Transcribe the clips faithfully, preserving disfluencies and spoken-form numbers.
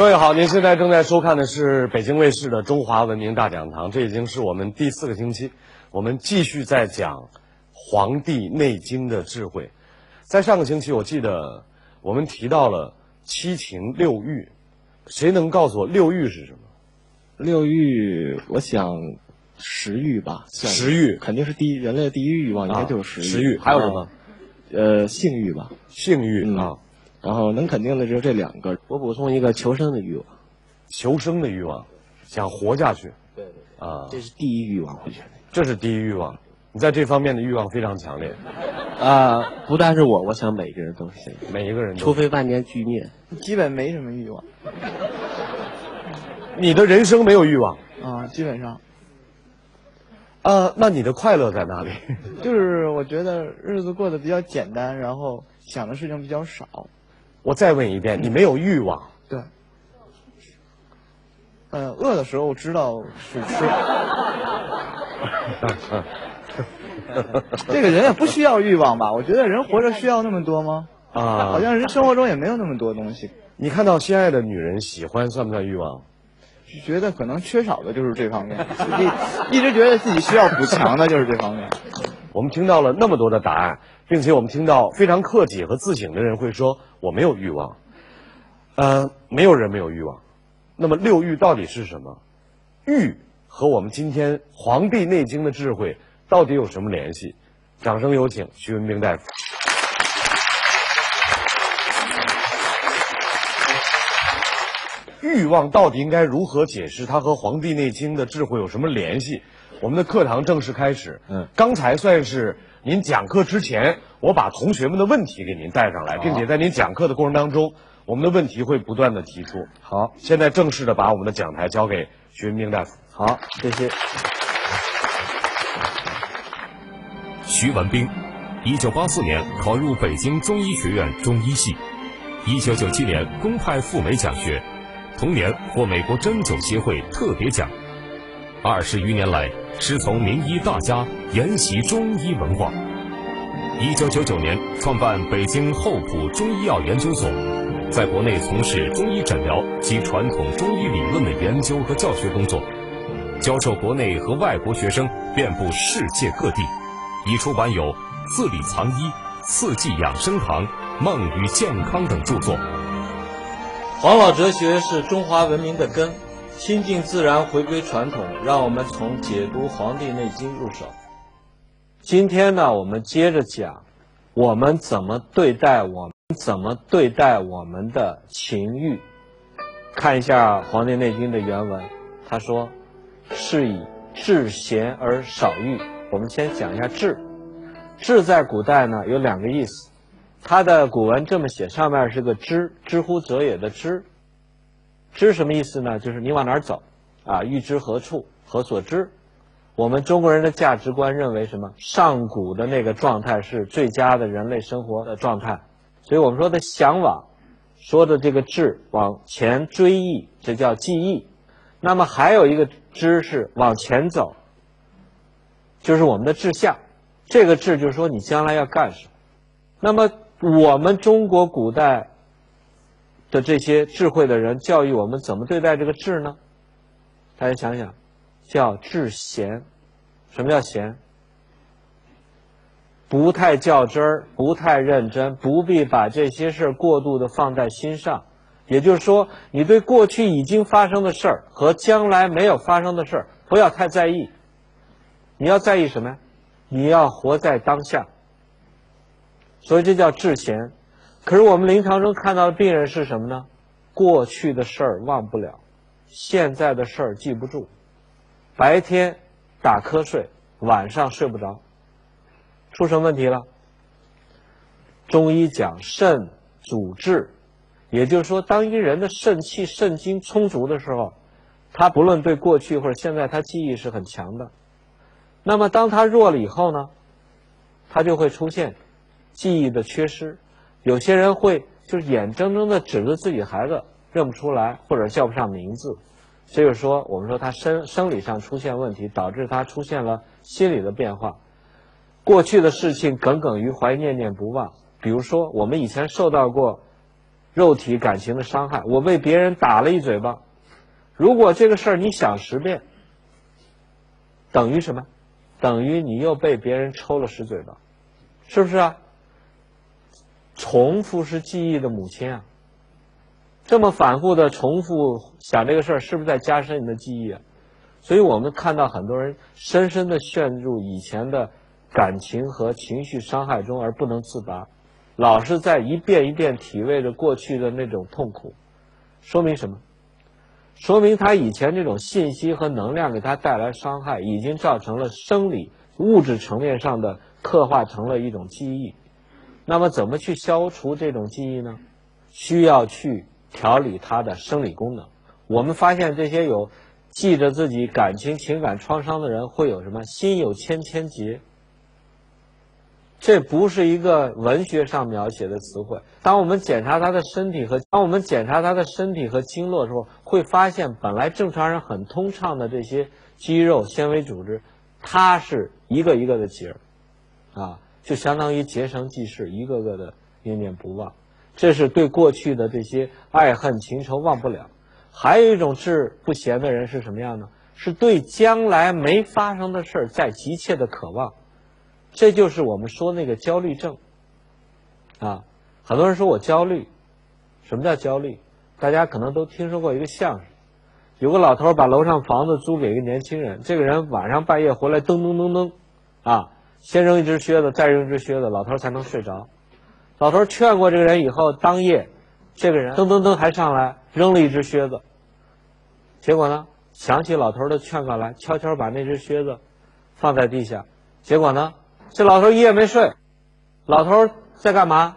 各位好，您现在正在收看的是北京卫视的《中华文明大讲堂》，这已经是我们第四个星期，我们继续在讲《黄帝内经》的智慧。在上个星期，我记得我们提到了七情六欲，谁能告诉我六欲是什么？六欲，我想食欲吧。食欲肯定是第一，人类的第一欲望应该就是食欲。食欲还有什么？呃，性欲吧。性欲、嗯、啊。然后能肯定的只有这两个。我补充一个求生的欲望，求生的欲望，想活下去。对对对。啊，这是第一欲望，我觉得。这是第一欲望，你在这方面的欲望非常强烈。啊，不但是我，我想每个人都是这样。每一个人都。除非万年俱灭，基本没什么欲望。你的人生没有欲望啊，基本上。啊，那你的快乐在哪里？就是我觉得日子过得比较简单，然后想的事情比较少。我再问一遍，你没有欲望？对。呃，饿的时候我知道是吃。这个人也不需要欲望吧？我觉得人活着需要那么多吗？啊，好像人生活中也没有那么多东西。你看到心爱的女人喜欢，算不算欲望？觉得可能缺少的就是这方面，一一直觉得自己需要补强的就是这方面。我们听到了那么多的答案，并且我们听到非常客气和自省的人会说我没有欲望。呃，没有人没有欲望。那么六欲到底是什么？欲和我们今天《黄帝内经》的智慧到底有什么联系？掌声有请徐文兵大夫。欲望到底应该如何解释？它和《黄帝内经》的智慧有什么联系？我们的课堂正式开始。嗯，刚才算是您讲课之前，我把同学们的问题给您带上来，并且在您讲课的过程当中，我们的问题会不断的提出。好，现在正式的把我们的讲台交给徐文兵大夫。好，谢谢。徐文兵，一九八四年考入北京中医学院中医系，一九九七年公派赴美讲学。同年获美国针灸协会特别奖，二十余年来师从名医大家研习中医文化。一九九九年创办北京厚朴中医药研究所，在国内从事中医诊疗及传统中医理论的研究和教学工作，教授国内和外国学生遍布世界各地，已出版有《字里藏医》《四季养生堂》《梦与健康》等著作。黄老哲学是中华文明的根，亲近自然，回归传统，让我们从解读《黄帝内经》入手。今天呢，我们接着讲，我们怎么对待我们怎么对待我们的情欲。看一下《黄帝内经》的原文，他说：“是以治咸而少欲。”我们先讲一下治。治在古代呢有两个意思。它的古文这么写，上面是个知，知乎者也的知。知什么意思呢？就是你往哪儿走，啊，欲知何处，何所知？我们中国人的价值观认为什么？上古的那个状态是最佳的人类生活的状态，所以我们说的向往，说的这个志往前追忆，这叫记忆。那么还有一个知是往前走，就是我们的志向。这个志就是说你将来要干什么。那么我们中国古代的这些智慧的人教育我们怎么对待这个治呢？大家想想，叫治咸。什么叫咸？不太较真儿，不太认真，不必把这些事儿过度的放在心上。也就是说，你对过去已经发生的事儿和将来没有发生的事儿不要太在意。你要在意什么呀？你要活在当下。所以这叫治闲。可是我们临床中看到的病人是什么呢？过去的事儿忘不了，现在的事儿记不住，白天打瞌睡，晚上睡不着，出什么问题了？中医讲肾主志，也就是说，当一个人的肾气、肾精充足的时候，他不论对过去或者现在，他记忆是很强的。那么当他弱了以后呢，他就会出现记忆的缺失。有些人会就是眼睁睁的指着自己的孩子认不出来，或者叫不上名字。所以说我们说他生生理上出现问题，导致他出现了心理的变化，过去的事情耿耿于怀，念念不忘。比如说我们以前受到过肉体感情的伤害。我被别人打了一嘴巴，如果这个事儿你想十遍，等于什么？等于你又被别人抽了十嘴巴，是不是啊？重复是记忆的母亲啊，这么反复的重复想这个事儿，是不是在加深你的记忆啊？所以我们看到很多人深深的陷入以前的感情和情绪伤害中而不能自拔，老是在一遍一遍体味着过去的那种痛苦，说明什么？说明他以前这种信息和能量给他带来伤害，已经造成了生理物质层面上的刻画成了一种记忆。那么怎么去消除这种记忆呢？需要去调理它的生理功能。我们发现这些有记着自己感情情感创伤的人会有什么？心有千千结。这不是一个文学上描写的词汇。当我们检查他的身体和当我们检查他的身体和经络的时候，会发现本来正常人很通畅的这些肌肉纤维组织，它是一个一个的结儿，啊，就相当于结绳记事，一个个的念念不忘。这是对过去的这些爱恨情仇忘不了。还有一种志不闲的人是什么样呢？是对将来没发生的事儿在急切的渴望。这就是我们说那个焦虑症啊，很多人说我焦虑。什么叫焦虑？大家可能都听说过一个相声，有个老头把楼上房子租给一个年轻人，这个人晚上半夜回来噔噔噔噔啊，先扔一只靴子再扔一只靴子，老头才能睡着。老头劝过这个人以后，当夜这个人噔噔噔还上来扔了一只靴子，结果呢想起老头的劝告来，悄悄把那只靴子放在地下，结果呢这老头一夜没睡。老头在干嘛？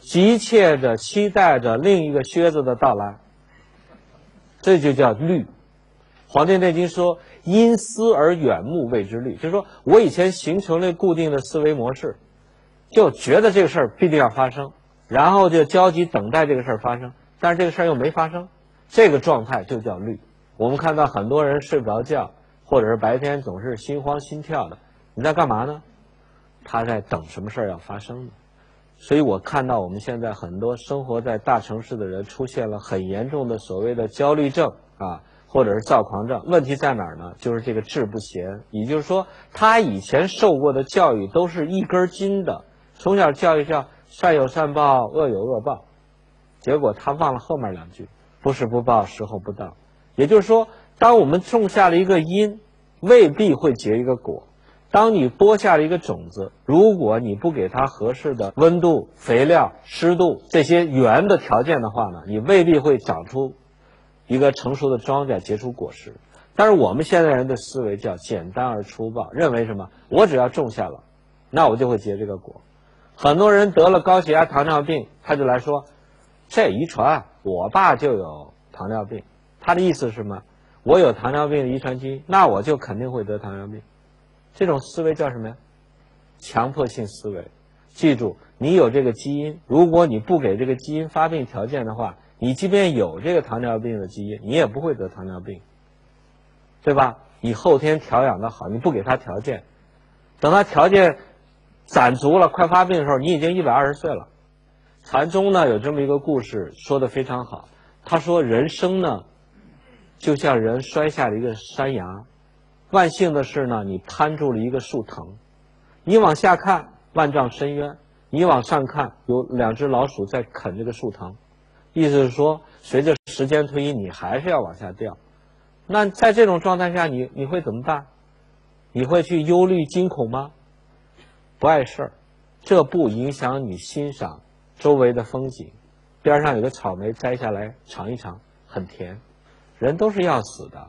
急切着期待着另一个靴子的到来。这就叫虑。黄帝内经说因思而远目谓之虑，就是说我以前形成了固定的思维模式，就觉得这个事儿必定要发生，然后就焦急等待这个事儿发生，但是这个事儿又没发生，这个状态就叫虑。我们看到很多人睡不着觉，或者是白天总是心慌心跳的，你在干嘛呢？他在等什么事儿要发生呢？所以我看到我们现在很多生活在大城市的人出现了很严重的所谓的焦虑症啊，或者是躁狂症。问题在哪儿呢？就是这个志不闲，也就是说他以前受过的教育都是一根筋的，从小教育叫善有善报恶有恶报，结果他忘了后面两句，不是不报时候不到。也就是说当我们种下了一个因，未必会结一个果。当你播下了一个种子，如果你不给它合适的温度、肥料、湿度这些原的条件的话呢，你未必会长出一个成熟的庄稼，结出果实。但是我们现在人的思维叫简单而粗暴，认为什么？我只要种下了，那我就会结这个果。很多人得了高血压、糖尿病，他就来说，这遗传，我爸就有糖尿病。他的意思是什么？我有糖尿病的遗传基因，那我就肯定会得糖尿病。这种思维叫什么呀？强迫性思维。记住，你有这个基因，如果你不给这个基因发病条件的话，你即便有这个糖尿病的基因，你也不会得糖尿病，对吧？你后天调养的好，你不给它条件，等它条件攒足了，快发病的时候，你已经一百二十岁了。禅宗呢有这么一个故事说得非常好，他说人生呢就像人摔下了一个山崖，万幸的是呢，你攀住了一个树藤，你往下看万丈深渊，你往上看有两只老鼠在啃这个树藤，意思是说随着时间推移你还是要往下掉。那在这种状态下你你会怎么办？你会去忧虑惊恐吗？不碍事儿，这不影响你欣赏周围的风景，边上有个草莓摘下来尝一尝，很甜。人都是要死的，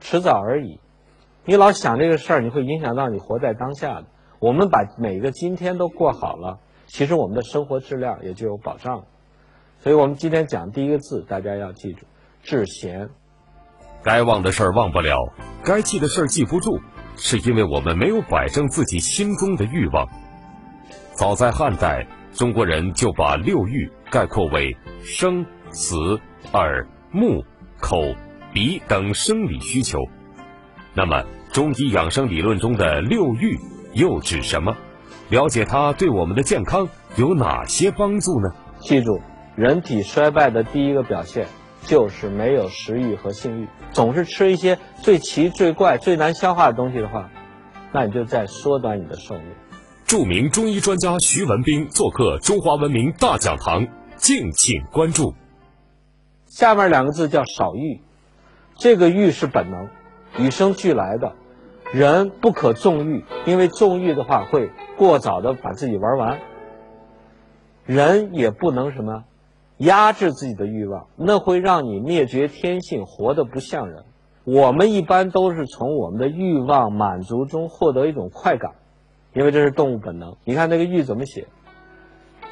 迟早而已，你老想这个事儿，你会影响到你活在当下的。我们把每个今天都过好了，其实我们的生活质量也就有保障了。所以我们今天讲第一个字，大家要记住，志闲。该忘的事儿忘不了，该记的事儿记不住，是因为我们没有摆正自己心中的欲望。早在汉代，中国人就把六欲概括为生、死、耳、目、口、鼻等生理需求。那么中医养生理论中的六欲又指什么？了解它对我们的健康有哪些帮助呢？记住，人体衰败的第一个表现就是没有食欲和性欲。总是吃一些最奇、最怪、最难消化的东西的话，那你就在缩短你的寿命。著名中医专家徐文兵做客中华文明大讲堂，敬请关注。下面两个字叫少欲，这个欲是本能，与生俱来的。人不可纵欲，因为纵欲的话会过早的把自己玩完。人也不能什么压制自己的欲望，那会让你灭绝天性，活得不像人。我们一般都是从我们的欲望满足中获得一种快感，因为这是动物本能。你看那个欲怎么写？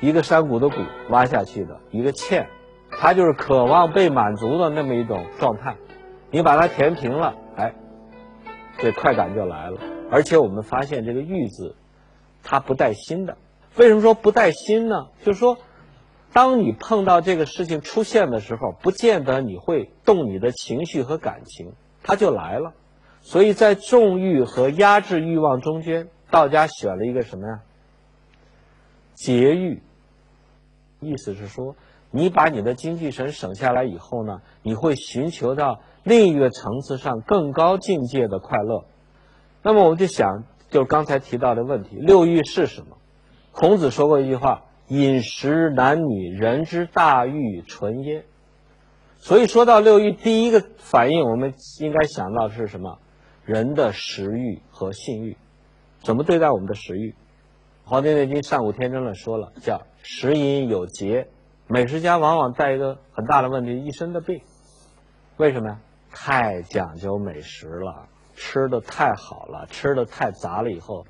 一个山谷的谷挖下去的一个欠，它就是渴望被满足的那么一种状态。你把它填平了，哎，这快感就来了。而且我们发现这个欲字它不带心的。为什么说不带心呢？就是说当你碰到这个事情出现的时候，不见得你会动你的情绪和感情，它就来了。所以在纵欲和压制欲望中间，道家选了一个什么呀？节欲。意思是说，你把你的精气神省下来以后呢，你会寻求到另一个层次上更高境界的快乐。那么我们就想，就刚才提到的问题，六欲是什么？孔子说过一句话，饮食男女，人之大欲存焉。所以说到六欲，第一个反应我们应该想到是什么？人的食欲和性欲。怎么对待我们的食欲？《黄帝内经·上古天真论》说了，叫食饮有节。美食家往往带一个很大的问题，一身的病。为什么呀？太讲究美食了，吃的太好了，吃的太杂了以后，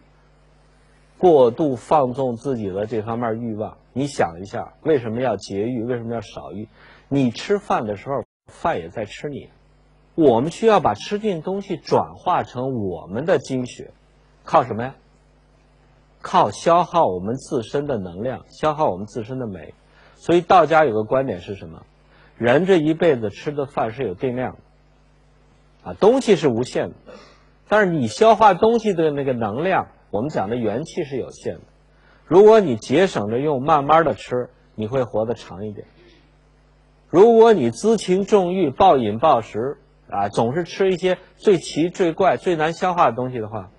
过度放纵自己的这方面欲望。你想一下，为什么要节欲？为什么要少欲？你吃饭的时候，饭也在吃你。我们需要把吃进东西转化成我们的精血，靠什么呀？靠消耗我们自身的能量，消耗我们自身的美。所以道家有个观点是什么？人这一辈子吃的饭是有定量的，啊，东西是无限的，但是你消化东西的那个能量，我们讲的元气是有限的。如果你节省着用，慢慢的吃，你会活得长一点。如果你恣情纵欲，暴饮暴食，啊，总是吃一些最奇、最怪、最难消化的东西的话，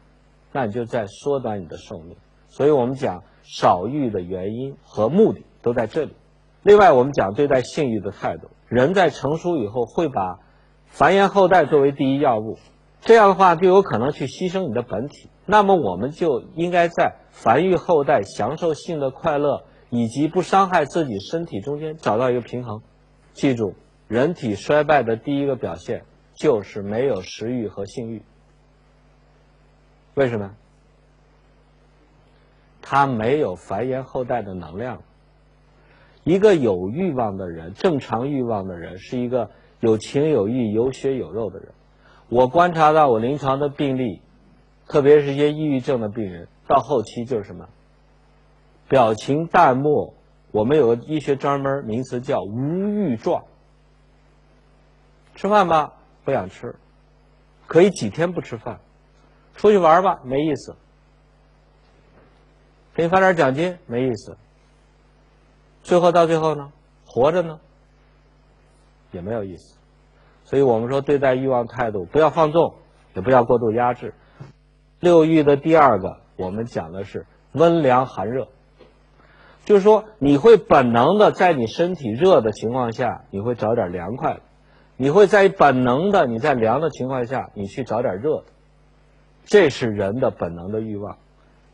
那你就在缩短你的寿命。所以我们讲少欲的原因和目的都在这里。另外我们讲对待性欲的态度，人在成熟以后会把繁衍后代作为第一要务，这样的话就有可能去牺牲你的本体。那么我们就应该在繁育后代、享受性的快乐以及不伤害自己身体中间找到一个平衡。记住，人体衰败的第一个表现就是没有食欲和性欲。为什么？他没有繁衍后代的能量。一个有欲望的人，正常欲望的人，是一个有情有欲、有血有肉的人。我观察到我临床的病例，特别是一些抑郁症的病人，到后期就是什么？表情淡漠。我们有个医学专门名词叫无欲状。吃饭吧，不想吃，可以几天不吃饭。出去玩吧，没意思。给你发点奖金，没意思。最后到最后呢，活着呢，也没有意思。所以我们说，对待欲望态度，不要放纵，也不要过度压制。六欲的第二个，我们讲的是温凉寒热，就是说你会本能的在你身体热的情况下，你会找点凉快的；你会在本能的你在凉的情况下，你去找点热的。这是人的本能的欲望。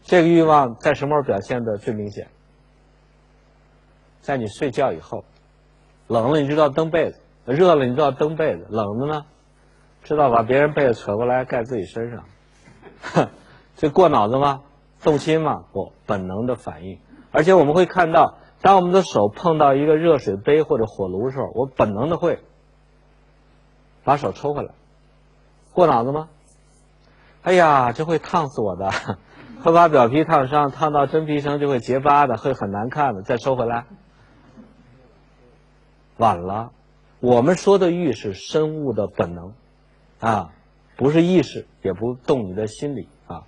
这个欲望在什么时候表现的最明显？在你睡觉以后，冷了你知道蹬被子，热了你知道蹬被子，冷的呢，知道把别人被子扯过来盖自己身上。这过脑子吗？动心吗？不，本能的反应。而且我们会看到，当我们的手碰到一个热水杯或者火炉的时候，我本能的会把手抽回来。过脑子吗？哎呀，这会烫死我的，会把表皮烫伤，烫到真皮层就会结疤的，会很难看的，再收回来。晚了。我们说的欲是生物的本能啊，不是意识，也不动你的心理啊。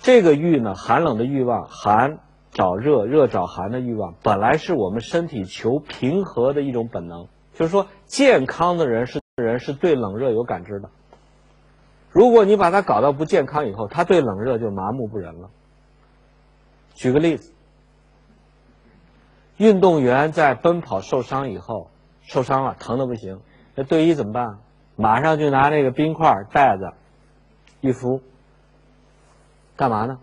这个欲呢，寒冷的欲望，寒找热、热找寒的欲望，本来是我们身体求平和的一种本能。就是说，健康的人是人是对冷热有感知的。如果你把他搞到不健康以后，他对冷热就麻木不仁了。举个例子，运动员在奔跑受伤以后，受伤了，疼的不行，那队医怎么办？马上就拿那个冰块袋子一敷，干嘛呢？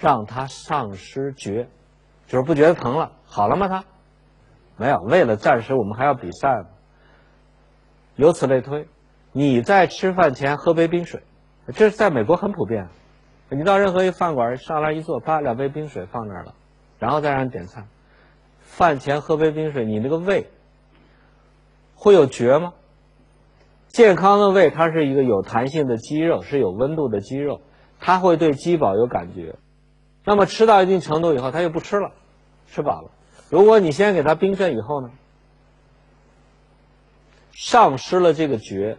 让他丧失觉，就是不觉得疼了，好了吗？他没有，为了暂时我们还要比赛嘛。由此类推，你在吃饭前喝杯冰水，这是在美国很普遍。你到任何一个饭馆上来一坐，啪，两杯冰水放那儿了，然后再让你点菜。饭前喝杯冰水，你那个胃会有觉吗？健康的胃，它是一个有弹性的肌肉，是有温度的肌肉，它会对饥饱有感觉。 那么吃到一定程度以后，他就不吃了，吃饱了。如果你先给他冰镇以后呢，丧失了这个觉，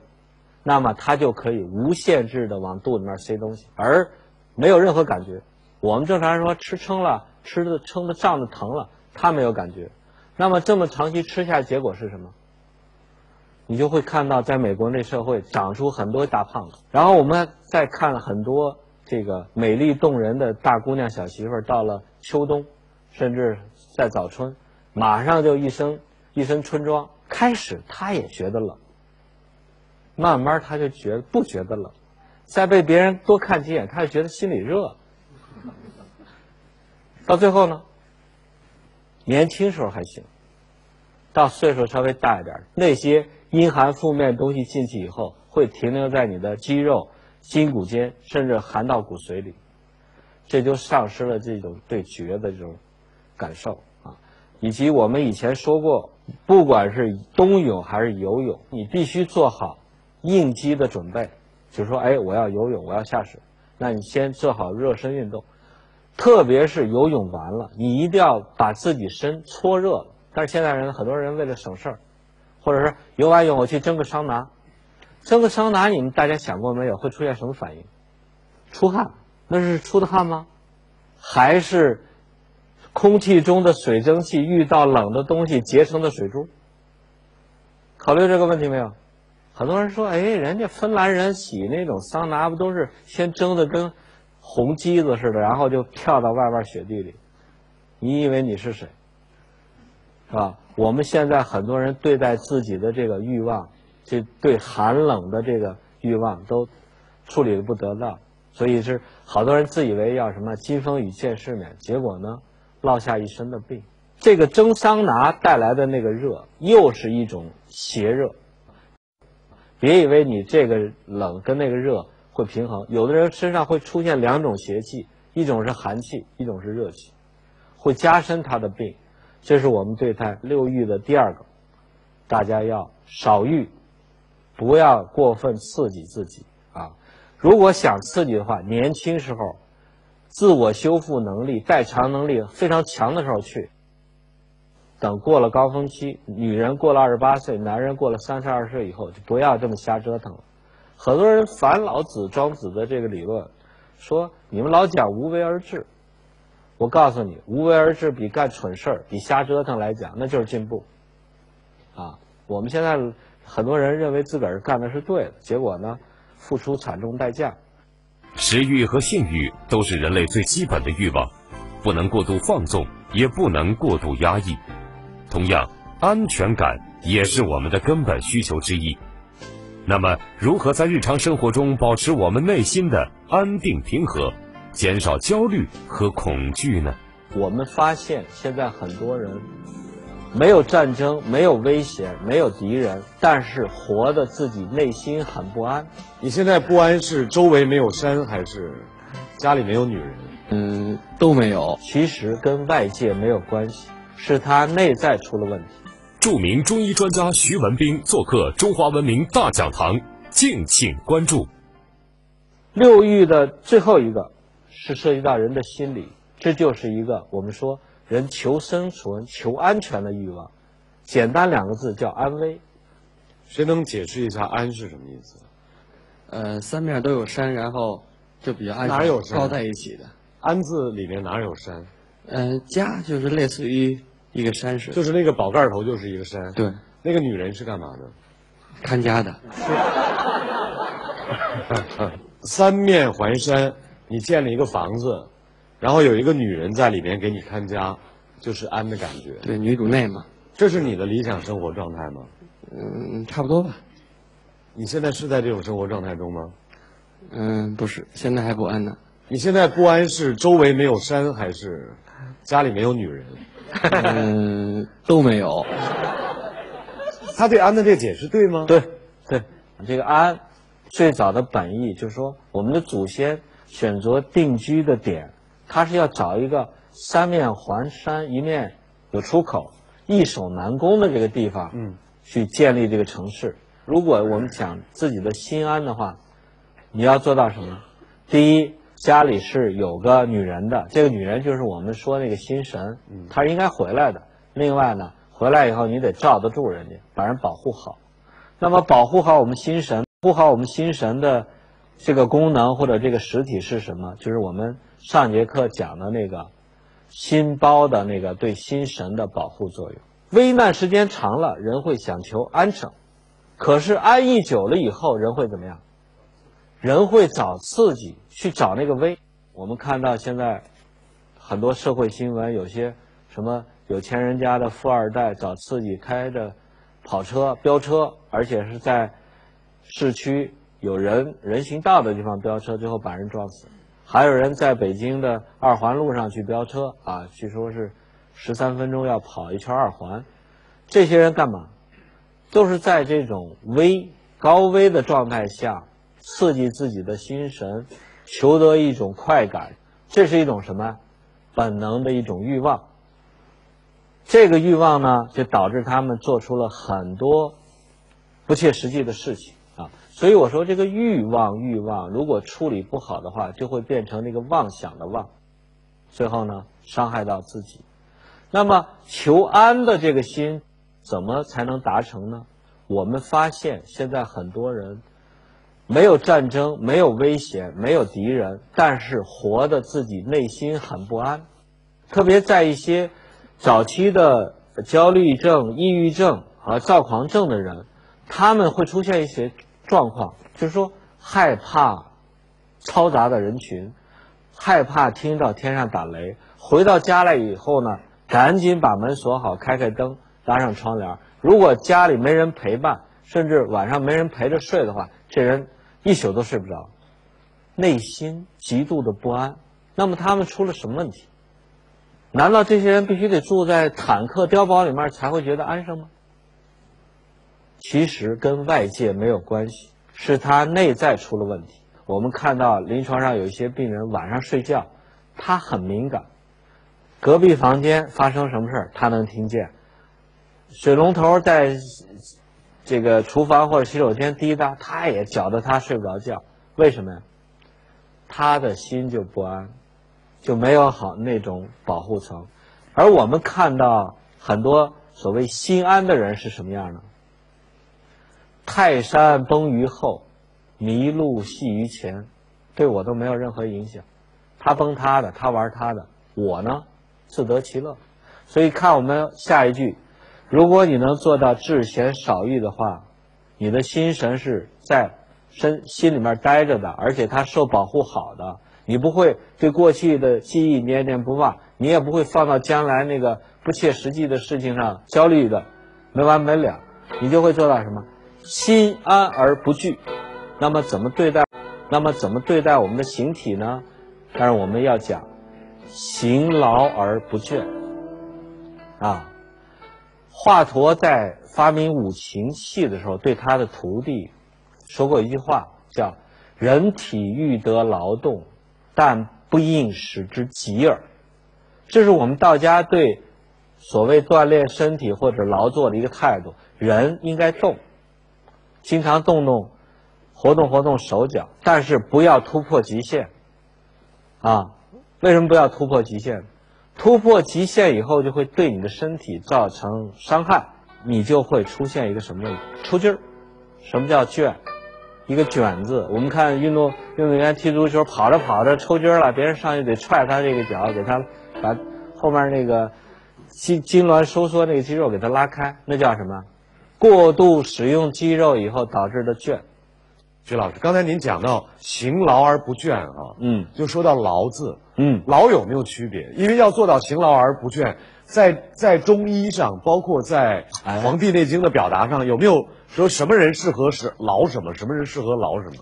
那么他就可以无限制的往肚里面塞东西，而没有任何感觉。我们正常人说吃撑了，吃的撑的胀的疼了，他没有感觉。那么这么长期吃下，结果是什么？你就会看到，在美国那社会长出很多大胖子。然后我们再看很多。 这个美丽动人的大姑娘、小媳妇儿，到了秋冬，甚至在早春，马上就一身一身春装。开始她也觉得冷，慢慢她就觉不觉得冷，再被别人多看几眼，她就觉得心里热。到最后呢，年轻时候还行，到岁数稍微大一点，那些阴寒负面东西进去以后，会停留在你的肌肉。 筋骨间，甚至含到骨髓里，这就丧失了这种对觉的这种感受啊，以及我们以前说过，不管是冬泳还是游泳，你必须做好应激的准备，就是说，哎，我要游泳，我要下水，那你先做好热身运动，特别是游泳完了，你一定要把自己身搓热了。但是现在人很多人为了省事儿，或者是游完泳我去蒸个桑拿。 蒸个桑拿，你们大家想过没有？会出现什么反应？出汗，那是出的汗吗？还是空气中的水蒸气遇到冷的东西结成的水珠？考虑这个问题没有？很多人说，哎，人家芬兰人洗那种桑拿不都是先蒸的跟红鸡子似的，然后就跳到外边雪地里？你以为你是谁？是吧？我们现在很多人对待自己的这个欲望。 这对寒冷的这个欲望都处理的不得当，所以是好多人自以为要什么金风雨见世面，结果呢落下一身的病。这个蒸桑拿带来的那个热，又是一种邪热。别以为你这个冷跟那个热会平衡，有的人身上会出现两种邪气，一种是寒气，一种是热气，会加深他的病。这是我们对待六欲的第二个，大家要少欲。 不要过分刺激自己啊！如果想刺激的话，年轻时候，自我修复能力、代偿能力非常强的时候去。等过了高峰期，女人过了二十八岁，男人过了三十二岁以后，就不要这么瞎折腾了。很多人反老子、庄子的这个理论，说你们老讲无为而治，我告诉你，无为而治比干蠢事儿、比瞎折腾来讲，那就是进步。啊，我们现在。 很多人认为自个儿干的是对的，结果呢，付出惨重代价。食欲和性欲都是人类最基本的欲望，不能过度放纵，也不能过度压抑。同样，安全感也是我们的根本需求之一。那么，如何在日常生活中保持我们内心的安定平和，减少焦虑和恐惧呢？我们发现现在很多人。 没有战争，没有危险，没有敌人，但是活得自己内心很不安。你现在不安是周围没有山，还是家里没有女人？嗯，都没有。其实跟外界没有关系，是他内在出了问题。著名中医专家徐文兵做客《中华文明大讲堂》，敬请关注。六欲的最后一个是涉及到人的心理，这就是一个我们说。 人求生存、求安全的欲望，简单两个字叫安危。谁能解释一下“安”是什么意思？呃，三面都有山，然后就比较安全，哪有山？包在一起的。安字里面哪有山？呃，家就是类似于一个山水，就是那个宝盖头就是一个山。对，那个女人是干嘛的？看家的。三面环山，你建了一个房子，然后有一个女人在里面给你看家，就是安的感觉。对，女主内嘛。这是你的理想生活状态吗？嗯，差不多吧。你现在是在这种生活状态中吗？嗯，不是，现在还不安呢。你现在不安是周围没有山，还是家里没有女人？嗯，都没有。他对安的这解释对吗？对，对，这个安最早的本意就是说，我们的祖先选择定居的点，他是要找一个三面环山、一面有出口、易守难攻的这个地方，嗯，去建立这个城市。如果我们讲自己的心安的话，你要做到什么？第一，家里是有个女人的，这个女人就是我们说那个心神，她是应该回来的。另外呢，回来以后你得罩得住人家，把人保护好。那么保护好我们心神，保护好我们心神的这个功能或者这个实体是什么？就是我们上节课讲的那个心包的那个对心神的保护作用。危难时间长了，人会想求安生，可是安逸久了以后，人会怎么样？人会找刺激，去找那个危。我们看到现在很多社会新闻，有些什么有钱人家的富二代找刺激，开着跑车、飙车，而且是在市区有人人行道的地方飙车，最后把人撞死。还有人在北京的二环路上去飙车啊，据说是十三分钟要跑一圈二环。这些人干嘛？都是在这种危高危的状态下，刺激自己的心神，求得一种快感。这是一种什么？本能的一种欲望。这个欲望呢，就导致他们做出了很多不切实际的事情啊。所以我说这个欲望欲望如果处理不好的话，就会变成那个妄想的妄，最后呢伤害到自己。那么求安的这个心怎么才能达成呢？我们发现现在很多人没有战争，没有危险，没有敌人，但是活得自己内心很不安。特别在一些早期的焦虑症、抑郁症和躁狂症的人，他们会出现一些状况，就是说害怕嘈杂的人群，害怕听到天上打雷，回到家来以后呢，赶紧把门锁好，开开灯，拉上窗帘。如果家里没人陪伴，甚至晚上没人陪着睡的话，这人一宿都睡不着，内心极度的不安。那么他们出了什么问题？难道这些人必须得住在坦克碉堡里面才会觉得安生吗？其实跟外界没有关系，是他内在出了问题。我们看到临床上有一些病人晚上睡觉，他很敏感，隔壁房间发生什么事他能听见，水龙头在这个厨房或者洗手间滴答，他也搅得他睡不着觉。为什么呀？他的心就不安，就没有好那种保护层。而我们看到很多所谓心安的人是什么样呢？泰山崩于后，麋鹿戏于前，对我都没有任何影响。他崩他的，他玩他的，我呢自得其乐。所以看我们下一句，如果你能做到至贤少欲的话，你的心神是在身心里面待着的，而且它受保护好的，你不会对过去的记忆念念不忘，你也不会放到将来那个不切实际的事情上焦虑的没完没了，你就会做到什么？心安而不惧。那么怎么对待？那么怎么对待我们的形体呢？但是我们要讲行劳而不倦啊。华佗在发明五禽戏的时候，对他的徒弟说过一句话，叫人体欲得劳动，但不应使之急耳。这是我们道家对所谓锻炼身体或者劳作的一个态度。人应该动，经常动动活动活动手脚，但是不要突破极限啊。为什么不要突破极限？突破极限以后，就会对你的身体造成伤害，你就会出现一个什么问题？出劲儿。什么叫倦？一个卷字。我们看运动运动员踢足球，跑着跑着抽筋了，别人上去得踹他这个脚，给他把后面那个肌痉挛收缩那个肌肉给他拉开，那叫什么？过度使用肌肉以后导致的倦。徐老师，刚才您讲到行劳而不倦啊，嗯，就说到劳字，嗯，劳有没有区别？因为要做到行劳而不倦，在在中医上，包括在《黄帝内经》的表达上，有没有说什么人适合是劳什么，什么人适合劳什么？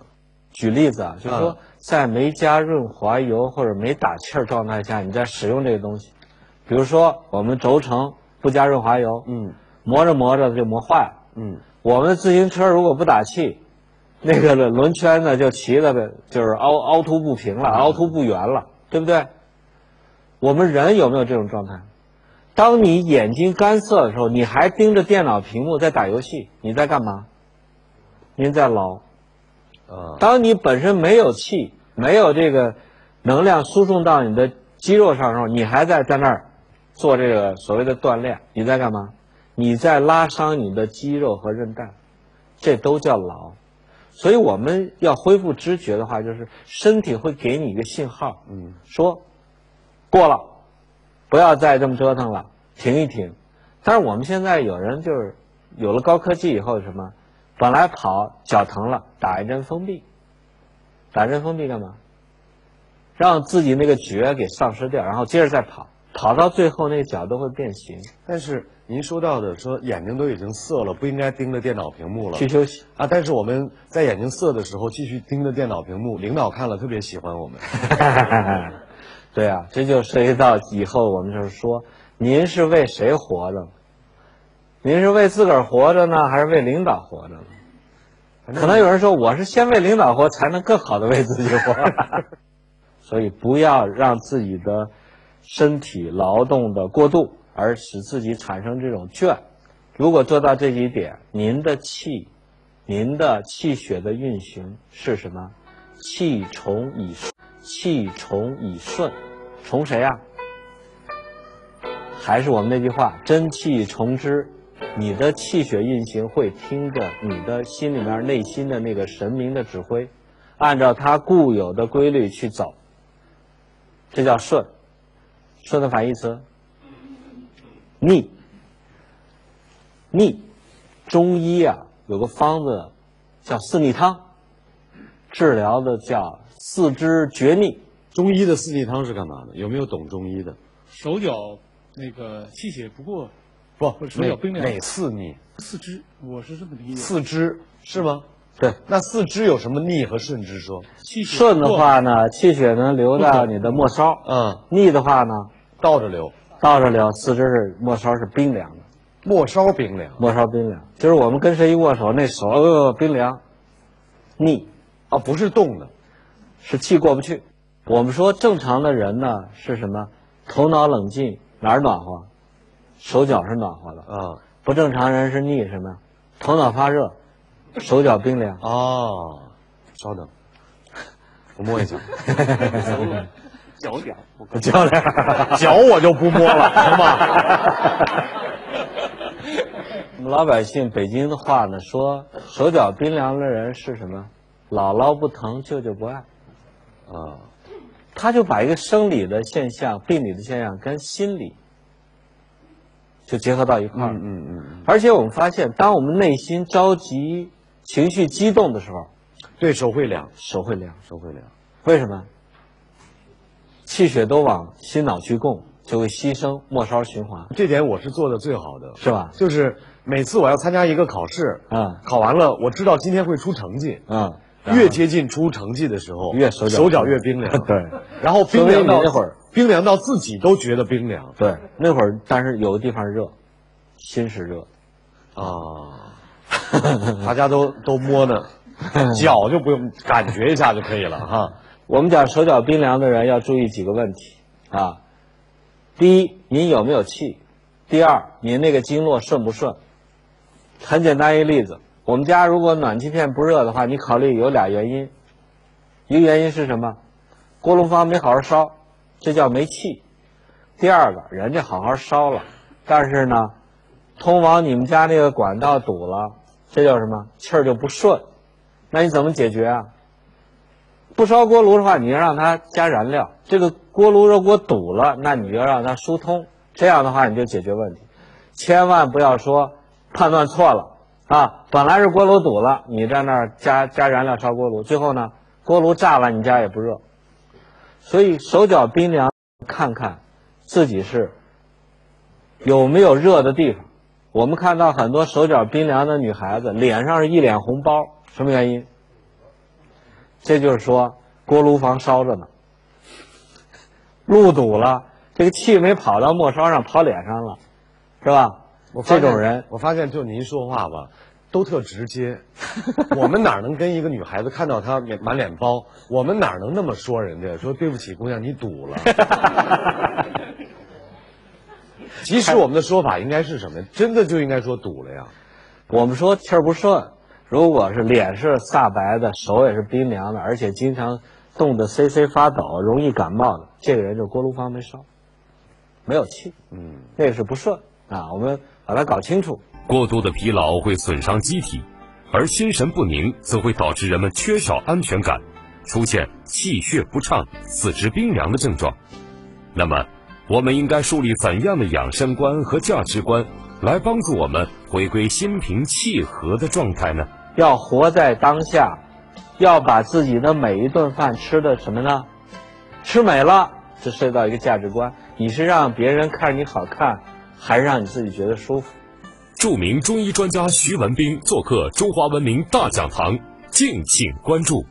举例子啊，就是说、嗯、在没加润滑油或者没打气儿状态下，你在使用这个东西，比如说我们轴承不加润滑油，嗯，磨着磨着就磨坏了，嗯，我们的自行车如果不打气。那个轮圈呢，就骑的呢，就是凹凹凸不平了，凹凸不圆了，对不对？我们人有没有这种状态？当你眼睛干涩的时候，你还盯着电脑屏幕在打游戏，你在干嘛？您在劳。呃，当你本身没有气，没有这个能量输送到你的肌肉上的时候，你还在在那儿做这个所谓的锻炼，你在干嘛？你在拉伤你的肌肉和韧带，这都叫劳。所以我们要恢复知觉的话，就是身体会给你一个信号，嗯，说过了，不要再这么折腾了，停一停。但是我们现在有人就是有了高科技以后，什么本来跑脚疼了，打一针封闭，打一针封闭干嘛？让自己那个觉给丧失掉，然后接着再跑，跑到最后那个脚都会变形。但是您说到的说眼睛都已经涩了，不应该盯着电脑屏幕了，去休息啊！但是我们在眼睛涩的时候继续盯着电脑屏幕，领导看了特别喜欢我们。对啊，这就涉及到以后我们就是说，您是为谁活着？您是为自个儿活着呢，还是为领导活着呢？可能有人说，我是先为领导活，才能更好的为自己活。所以不要让自己的身体劳动的过度。而使自己产生这种倦，如果做到这几点，您的气，您的气血的运行是什么？气重以气重以顺，重谁啊？还是我们那句话，真气重之，你的气血运行会听着你的心里面内心的那个神明的指挥，按照它固有的规律去走，这叫顺。顺的反义词。逆，逆，中医啊有个方子叫四逆汤，治疗的叫四肢厥逆。中医的四逆汤是干嘛的？有没有懂中医的？手脚那个气血不过，不，手脚冰凉。哪四逆？四肢，我是这么理解。四肢是吗？对。那四肢有什么逆和顺之说？气血顺的话呢，气血能流到你的末梢。嗯。逆的话呢，倒着流。倒着流，四肢是末梢是冰凉的，末梢冰凉，末梢冰凉，就是我们跟谁一握手，那手呃冰凉，逆，啊不是动的，是气过不去。我们说正常的人呢是什么？头脑冷静，哪儿暖和？手脚是暖和的啊。嗯、不正常人是逆什么？头脑发热，手脚冰凉。哦，稍等，我摸一下。脚点，我脚点，脚我就不摸了，行吧？我们老百姓北京的话呢，说手脚冰凉的人是什么？姥姥不疼，舅舅不爱。啊、哦，他就把一个生理的现象、病理的现象跟心理就结合到一块儿、嗯。嗯嗯嗯。而且我们发现，当我们内心着急、情绪激动的时候，对手会凉，手会凉，手会凉。为什么？气血都往心脑去供，就会牺牲末梢循环。这点我是做的最好的，是吧？就是每次我要参加一个考试，嗯，考完了我知道今天会出成绩，嗯，越接近出成绩的时候，越手脚手脚越冰凉，对。然后冰凉到那会儿，冰凉到自己都觉得冰凉，对。那会儿，但是有的地方热，心是热，啊，大家都都摸呢，脚就不用感觉一下就可以了哈。我们讲手脚冰凉的人要注意几个问题啊，第一，您有没有气？第二，您那个经络顺不顺？很简单一例子，我们家如果暖气片不热的话，你考虑有俩原因，一个原因是什么？锅笼方没好好烧，这叫没气；第二个，人家好好烧了，但是呢，通往你们家那个管道堵了，这叫什么？气儿就不顺。那你怎么解决啊？不烧锅炉的话，你要让它加燃料。这个锅炉如果堵了，那你就让它疏通。这样的话，你就解决问题。千万不要说判断错了啊！本来是锅炉堵了，你在那儿加加燃料烧锅炉，最后呢，锅炉炸了，你家也不热。所以手脚冰凉，看看自己是有没有热的地方。我们看到很多手脚冰凉的女孩子，脸上是一脸红包，什么原因？这就是说，锅炉房烧着呢，路堵了，这个气没跑到末梢上，跑脸上了，是吧？我这种人，我发现就您说话吧，都特直接。我们哪能跟一个女孩子看到她满脸包，我们哪能那么说人家？说对不起，姑娘，你堵了。其实我们的说法应该是什么？真的就应该说堵了呀。我们说气儿不顺。如果是脸是煞白的，手也是冰凉的，而且经常冻得嗖嗖发抖，容易感冒的，这个人就锅炉房没烧，没有气，嗯，那个是不顺啊，我们把它搞清楚。过度的疲劳会损伤机体，而心神不宁则会导致人们缺少安全感，出现气血不畅、四肢冰凉的症状。那么，我们应该树立怎样的养生观和价值观，来帮助我们回归心平气和的状态呢？要活在当下，要把自己的每一顿饭吃的什么呢？吃美了，这涉及到一个价值观。你是让别人看你好看，还是让你自己觉得舒服？著名中医专家徐文兵做客中华文明大讲堂，敬请关注。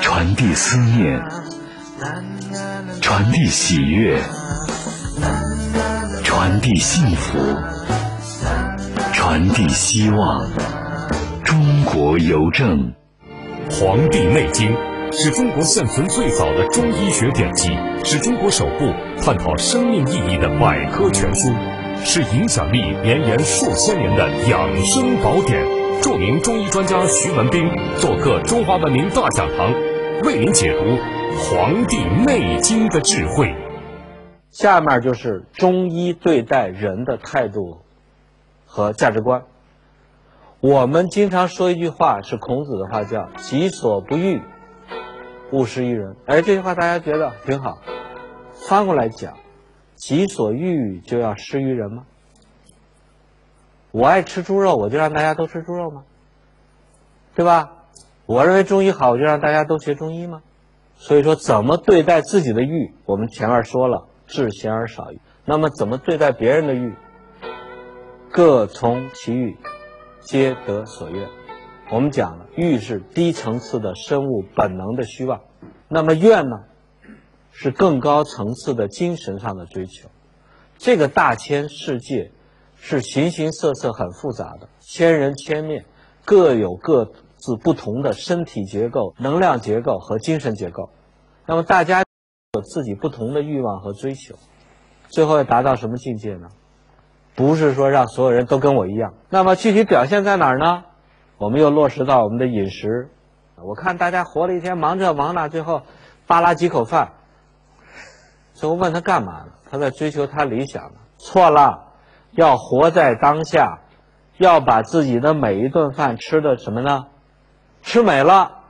传递思念，传递喜悦，传递幸福。传递希望。中国邮政《黄帝内经》是中国现存最早的中医学典籍，是中国首部探讨生命意义的百科全书，是影响力绵延数千年的养生宝典。著名中医专家徐文兵做客中华文明大讲堂，为您解读《黄帝内经》的智慧。下面就是中医对待人的态度和价值观。我们经常说一句话，是孔子的话，叫己所不欲，勿施于人。哎，这句话大家觉得挺好，翻过来讲，己所欲就要施于人吗？我爱吃猪肉，我就让大家都吃猪肉吗？对吧？我认为中医好，我就让大家都学中医吗？所以说，怎么对待自己的欲，我们前面说了，治贤而少欲。那么怎么对待别人的欲？各从其欲，皆得所愿。我们讲了，欲是低层次的生物本能的虚妄，那么愿呢，是更高层次的精神上的追求。这个大千世界是形形色色、很复杂的，千人千面，各有各自不同的身体结构、能量结构和精神结构。那么大家有自己不同的欲望和追求，最后要达到什么境界呢？不是说让所有人都跟我一样。那么具体表现在哪儿呢？我们又落实到我们的饮食。我看大家活了一天，忙这忙那，最后扒拉几口饭，最后问他干嘛呢？他在追求他理想呢。错了，要活在当下，要把自己的每一顿饭吃的什么呢？吃美了，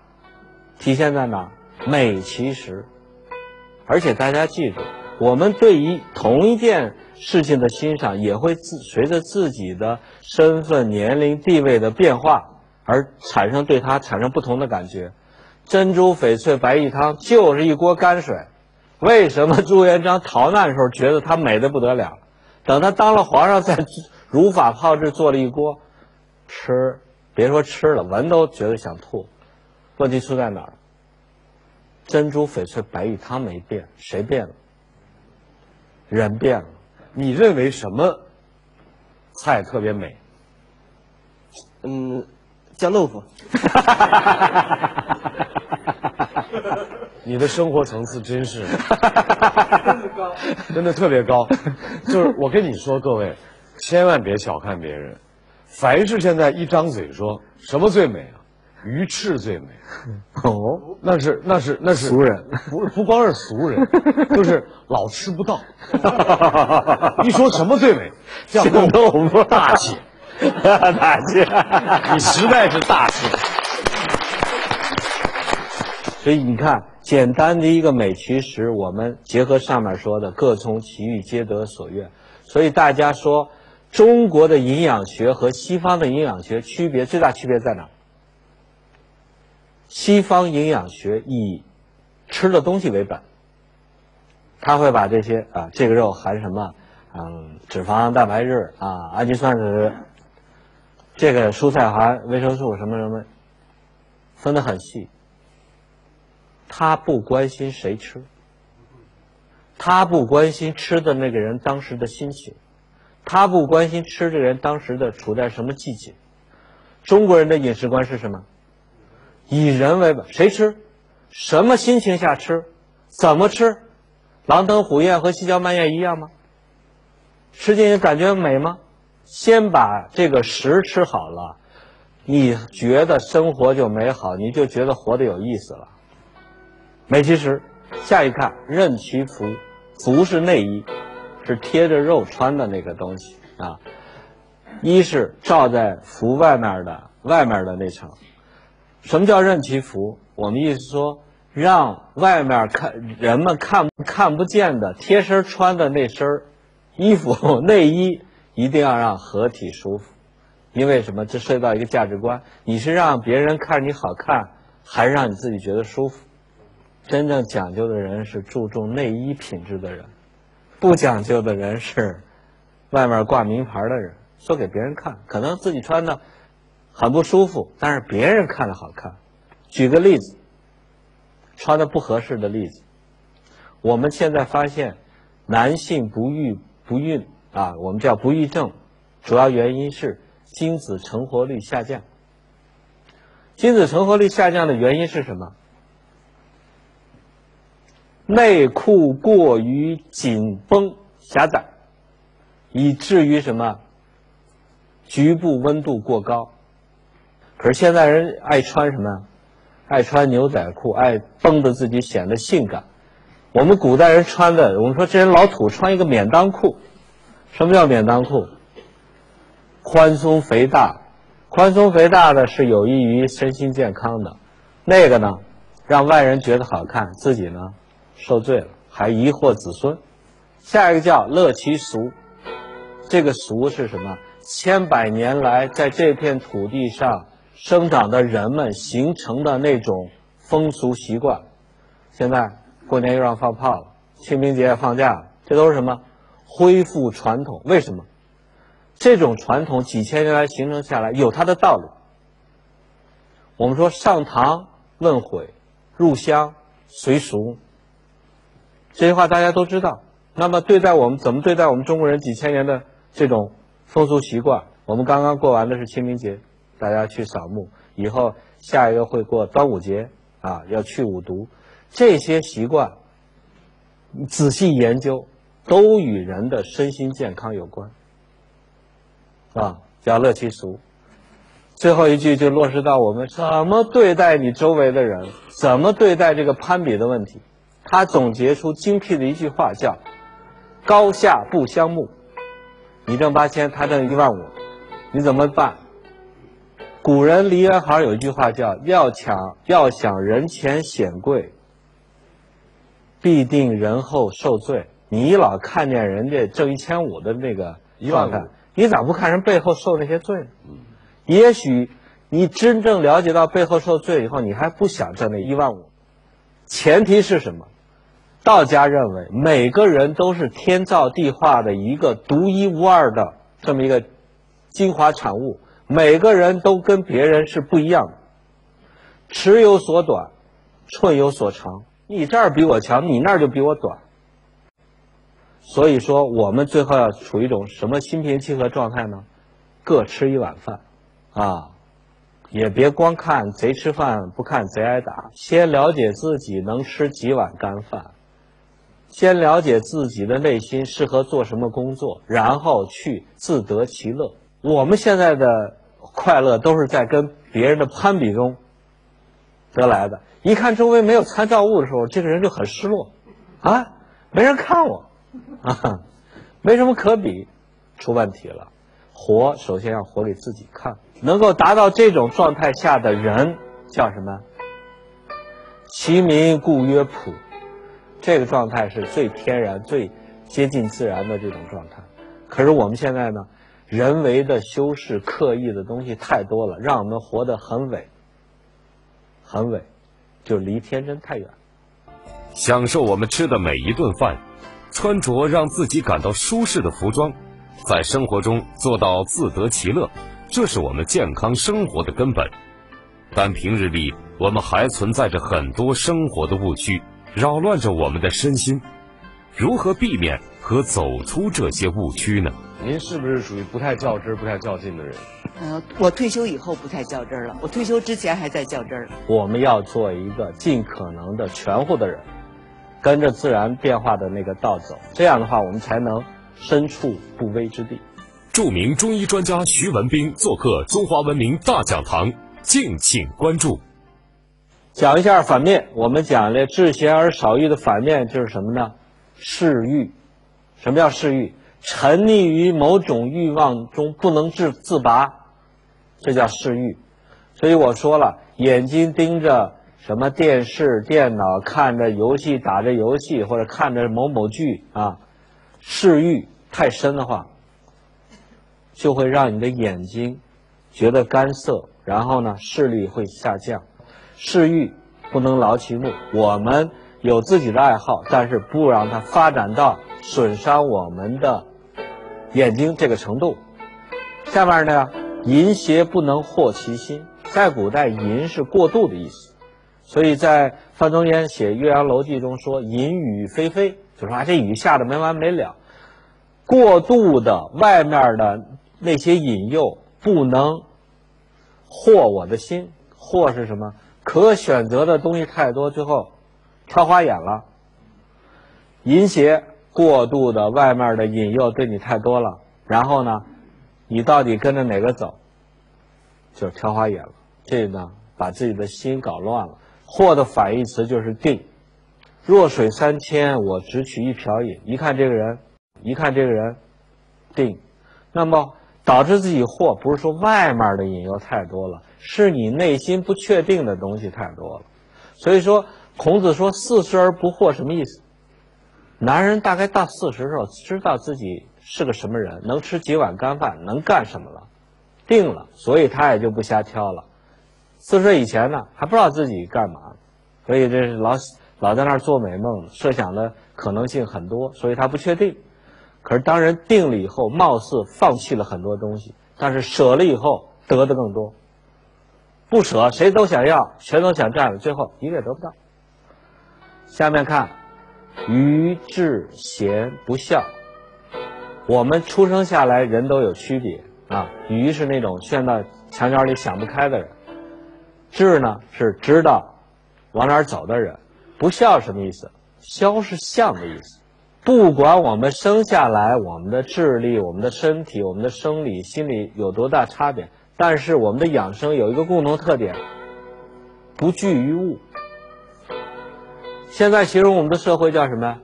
体现在哪儿？美其食。而且大家记住，我们对于同一件事情的欣赏也会自随着自己的身份、年龄、地位的变化而产生对它产生不同的感觉。珍珠翡翠白玉汤就是一锅泔水，为什么朱元璋逃难的时候觉得它美得不得了？等他当了皇上，再如法炮制做了一锅，吃别说吃了，闻都觉得想吐。问题出在哪儿？珍珠翡翠白玉汤没变，谁变了？人变了。你认为什么菜特别美？嗯，酱豆腐。你的生活层次真是真的高，真的特别高。就是我跟你说，各位，千万别小看别人。凡是现在一张嘴说什么最美啊，鱼翅最美。哦，那是那是那是俗人，不不光是俗人，就是老吃不到。一说什么最美，酱豆腐大姐，大师，你实在是大师。所以你看，简单的一个美其实，我们结合上面说的，各从其欲，皆得所愿。所以大家说，中国的营养学和西方的营养学区别最大区别在哪？西方营养学以吃的东西为本，他会把这些啊，这个肉含什么，嗯，脂肪、蛋白质啊，氨基酸的，这个蔬菜含维生素什么什么，分得很细。他不关心谁吃，他不关心吃的那个人当时的心情，他不关心吃的人当时的处在什么季节。中国人的饮食观是什么？以人为本，谁吃，什么心情下吃，怎么吃，狼吞虎咽和细嚼慢咽一样吗？吃进去感觉美吗？先把这个食吃好了，你觉得生活就美好，你就觉得活得有意思了。美其食，下一看任其服，服是内衣，是贴着肉穿的那个东西啊。衣是罩在服外面的，外面的那层。什么叫任其服？我们意思说，让外面看人们看看不见的贴身穿的那身衣服内衣，一定要让合体舒服。因为什么？这涉及到一个价值观，你是让别人看你好看，还是让你自己觉得舒服？真正讲究的人是注重内衣品质的人，不讲究的人是外面挂名牌的人，说给别人看，可能自己穿的很不舒服，但是别人看的好看。举个例子，穿的不合适的例子，我们现在发现男性不育不孕啊，我们叫不育症，主要原因是精子成活率下降。精子成活率下降的原因是什么？内裤过于紧绷狭窄，以至于什么？局部温度过高。可是现在人爱穿什么？爱穿牛仔裤，爱绷着自己显得性感。我们古代人穿的，我们说这人老土，穿一个免裆裤。什么叫免裆裤？宽松肥大，宽松肥大的是有益于身心健康的，那个呢，让外人觉得好看，自己呢？受罪了，还疑惑子孙。下一个叫乐其俗，这个俗是什么？千百年来在这片土地上生长的人们形成的那种风俗习惯。现在过年又让放炮了，清明节也放假了，这都是什么？恢复传统。为什么？这种传统几千年来形成下来，有它的道理。我们说上堂问悔，入乡随俗，这些话大家都知道。那么对待我们，怎么对待我们中国人几千年的这种风俗习惯？我们刚刚过完的是清明节，大家去扫墓，以后下一个会过端午节啊，要去五毒。这些习惯仔细研究，都与人的身心健康有关啊，叫乐其俗。最后一句就落实到我们怎么对待你周围的人，怎么对待这个攀比的问题。他总结出精辟的一句话，叫高下不相慕。你挣八千，他挣一万五，你怎么办？古人梨园行有一句话叫要抢要想人前显贵，必定人后受罪。你老看见人家挣一千五的那个状态，你咋不看人背后受那些罪呢？也许你真正了解到背后受罪以后，你还不想挣那一万五。前提是什么？道家认为每个人都是天造地化的一个独一无二的这么一个精华产物，每个人都跟别人是不一样的，尺有所短，寸有所长，你这儿比我强，你那儿就比我短。所以说我们最后要处于一种什么心平气和状态呢？各吃一碗饭啊，也别光看贼吃饭，不看贼挨打。先了解自己能吃几碗干饭，先了解自己的内心适合做什么工作，然后去自得其乐。我们现在的快乐都是在跟别人的攀比中得来的。一看周围没有参照物的时候，这个人就很失落啊，没人看我啊，没什么可比，出问题了。活首先要活给自己看。能够达到这种状态下的人叫什么？其民故曰朴。这个状态是最天然、最接近自然的这种状态。可是我们现在呢，人为的修饰、刻意的东西太多了，让我们活得很伪，很伪，就离天真太远。享受我们吃的每一顿饭，穿着让自己感到舒适的服装，在生活中做到自得其乐，这是我们健康生活的根本。但平日里，我们还存在着很多生活的误区，扰乱着我们的身心。如何避免和走出这些误区呢？您是不是属于不太较真、不太较劲的人？呃，我退休以后不太较真了，我退休之前还在较真。我们要做一个尽可能的全乎的人，跟着自然变化的那个道走，这样的话我们才能身处不危之地。著名中医专家徐文兵做客中华文明大讲堂，敬请关注。讲一下反面，我们讲了治闲而少欲的反面就是什么呢？嗜欲。什么叫嗜欲？沉溺于某种欲望中不能自自拔，这叫嗜欲。所以我说了，眼睛盯着什么电视、电脑，看着游戏，打着游戏，或者看着某某剧啊，嗜欲太深的话，就会让你的眼睛觉得干涩，然后呢，视力会下降。嗜欲不能劳其目，我们有自己的爱好，但是不让它发展到损伤我们的眼睛这个程度。下面呢，淫邪不能惑其心。在古代，淫是过度的意思，所以在范仲淹写《岳阳楼记》中说淫雨霏霏，就说啊，这雨下的没完没了。过度的外面的那些引诱不能惑我的心。惑是什么？可选择的东西太多，最后挑花眼了。淫邪过度的外面的引诱对你太多了，然后呢，你到底跟着哪个走，就挑花眼了。这呢，把自己的心搞乱了。惑的反义词就是定。弱水三千，我只取一瓢饮。一看这个人，一看这个人，定。那么导致自己惑，不是说外面的引诱太多了，是你内心不确定的东西太多了。所以说，孔子说"四十而不惑"什么意思？男人大概到四十的时候，知道自己是个什么人，能吃几碗干饭，能干什么了，定了，所以他也就不瞎挑了。四十岁以前呢，还不知道自己干嘛，所以这是老老在那儿做美梦，设想的可能性很多，所以他不确定。可是当人定了以后，貌似放弃了很多东西，但是舍了以后得的更多。不舍，谁都想要，谁都想占有，最后一个也得不到。下面看。愚智贤不肖。我们出生下来人都有区别啊，愚是那种陷到墙角里想不开的人，智呢是知道往哪儿走的人，不肖什么意思？肖是相的意思。不管我们生下来，我们的智力、我们的身体、我们的生理、心理有多大差别，但是我们的养生有一个共同特点，不惧于物。现在形容我们的社会叫什么？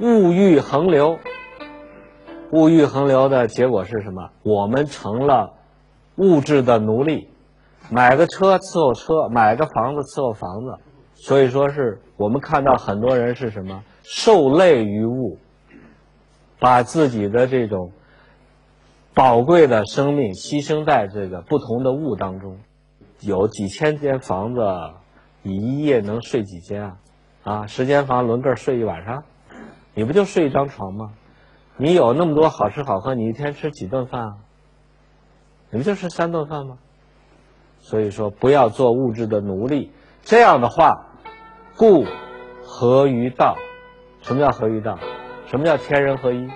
物欲横流。物欲横流的结果是什么？我们成了物质的奴隶，买个车伺候车，买个房子伺候房子。所以说是我们看到很多人是什么？受累于物，把自己的这种宝贵的生命牺牲在这个不同的物当中。有几千间房子，你一夜能睡几间啊？啊，十间房轮个睡一晚上，你不就睡一张床吗？你有那么多好吃好喝，你一天吃几顿饭啊？你不就吃三顿饭吗？所以说，不要做物质的奴隶。这样的话，故合于道。什么叫合于道？什么叫天人合一？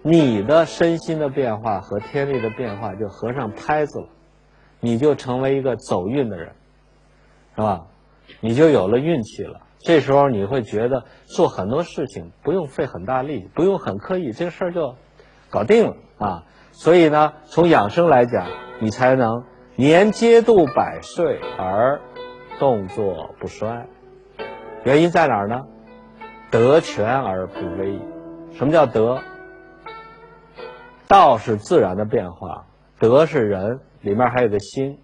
你的身心的变化和天地的变化就合上拍子了，你就成为一个走运的人。是吧？你就有了运气了。这时候你会觉得做很多事情不用费很大力，不用很刻意，这个事儿就搞定了啊！所以呢，从养生来讲，你才能年皆度百岁而动作不衰。原因在哪儿呢？得全而不危。什么叫得？道是自然的变化，德是人，里面还有个心。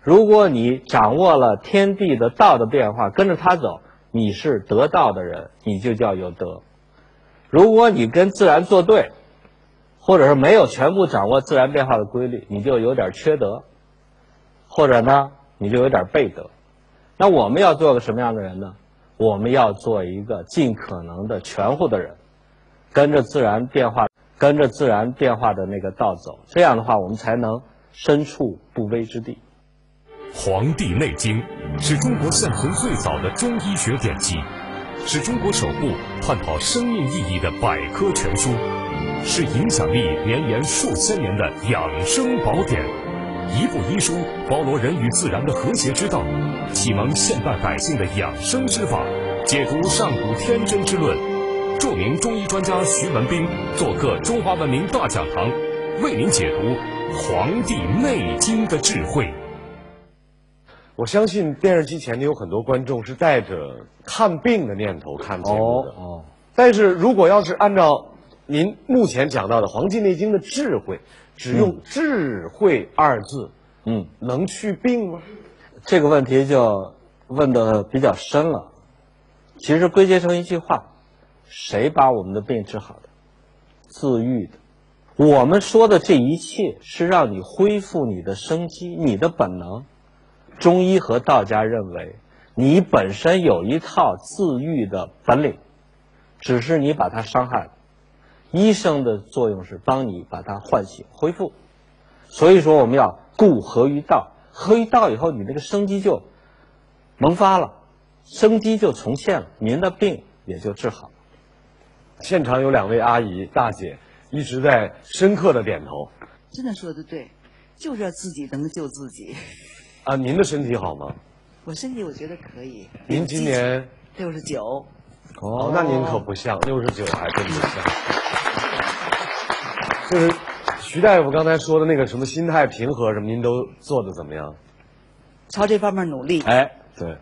如果你掌握了天地的道的变化，跟着它走，你是得道的人，你就叫有德。如果你跟自然作对，或者是没有全部掌握自然变化的规律，你就有点缺德，或者呢，你就有点背德。那我们要做个什么样的人呢？我们要做一个尽可能的全乎的人，跟着自然变化，跟着自然变化的那个道走。这样的话，我们才能身处不危之地。《黄帝内经》是中国现存最早的中医学典籍，是中国首部探讨生命意义的百科全书，是影响力绵延数千年的养生宝典。一部医书包罗人与自然的和谐之道，启蒙现代百姓的养生之法，解读上古天真之论。著名中医专家徐文彬做客中华文明大讲堂，为您解读《黄帝内经》的智慧。我相信电视机前的有很多观众是带着看病的念头看节目的，哦哦、但是如果要是按照您目前讲到的《黄帝内经》的智慧，只用智慧二字，嗯，能去病吗？这个问题就问得比较深了。其实归结成一句话：谁把我们的病治好的？自愈的。我们说的这一切是让你恢复你的生机，你的本能。中医和道家认为，你本身有一套自愈的本领，只是你把它伤害了。医生的作用是帮你把它唤醒、恢复。所以说，我们要固合于道，合于道以后，你那个生机就萌发了，生机就重现了，您的病也就治好了。现场有两位阿姨、大姐一直在深刻的点头。真的说的对，就是自己能救自己。啊，您的身体好吗？我身体我觉得可以。您今年六十九。哦，那您可不像六十九，还真不像。就是徐大夫刚才说的那个什么心态平和什么，您都做的怎么样？朝这方面努力。哎，对，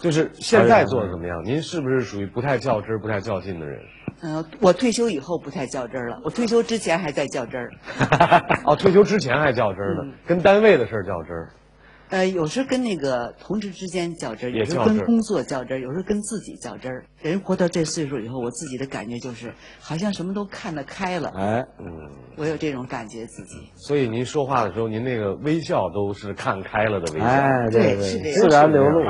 就是现在做的怎么样？您是不是属于不太较真、不太较劲的人？嗯、呃，我退休以后不太较真了。我退休之前还在较真。哦，退休之前还较真呢，嗯、跟单位的事较真。呃，有时跟那个同志之间较真，有时跟工作较真，有时跟自己较真。人活到这岁数以后，我自己的感觉就是，好像什么都看得开了。哎，嗯，我有这种感觉自己。所以您说话的时候，您那个微笑都是看开了的微笑。哎，对对对，自然流露。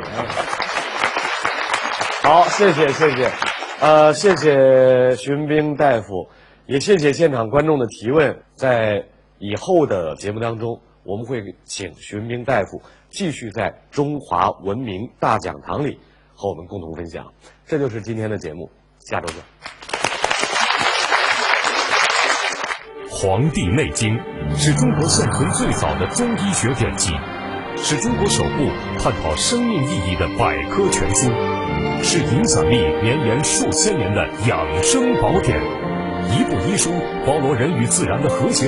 好，谢谢谢谢，呃，谢谢徐文彬大夫，也谢谢现场观众的提问。在以后的节目当中，我们会请徐文彬大夫继续在中华文明大讲堂里和我们共同分享。这就是今天的节目，下周见。《黄帝内经》是中国现存最早的中医学典籍，是中国首部探讨生命意义的百科全书，是影响力绵延数千年的养生宝典。一部医书包罗人与自然的和谐。